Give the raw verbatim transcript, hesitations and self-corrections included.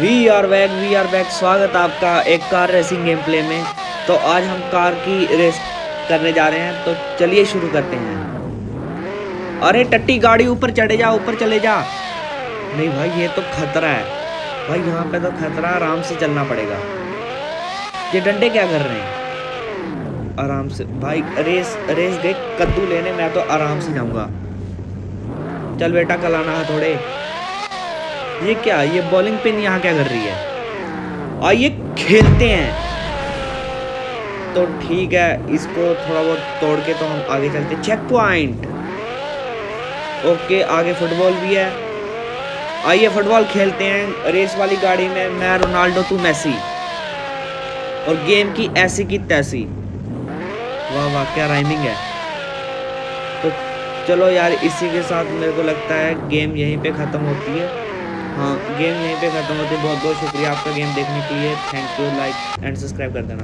We are back we are back स्वागत आपका एक कार रेसिंग गेम प्ले में। तो आज हम कार की रेस करने जा रहे हैं, तो चलिए शुरू करते हैं। अरे टट्टी गाड़ी, ऊपर चढ़े जा, ऊपर चले जा। नहीं भाई, ये तो खतरा है भाई, यहाँ पे तो खतरा, आराम से चलना पड़ेगा। ये डंडे क्या कर रहे हैं? आराम से भाई, रेस रेस देख, कद्दू लेने मैं तो आराम से जाऊँगा। चल बेटा, कल आना है थोड़े। ये क्या, ये बॉलिंग पिन यहाँ क्या कर रही है? और ये खेलते हैं तो ठीक है, इसको थोड़ा बहुत तोड़ के तो हम आगे चलते। Check point, okay. आगे फुटबॉल भी है, आइए फुटबॉल खेलते हैं। रेस वाली गाड़ी में मैं रोनाल्डो, तू मेसी, और गेम की ऐसी की तैसी। वाह वाह, क्या राइमिंग है। तो चलो यार, इसी के साथ मेरे को लगता है गेम यहीं पे ख़त्म होती है। हाँ, गेम यहीं पे खत्म होती है। बहुत बहुत शुक्रिया आपका गेम देखने के लिए। Thank you. Like and subscribe कर देना।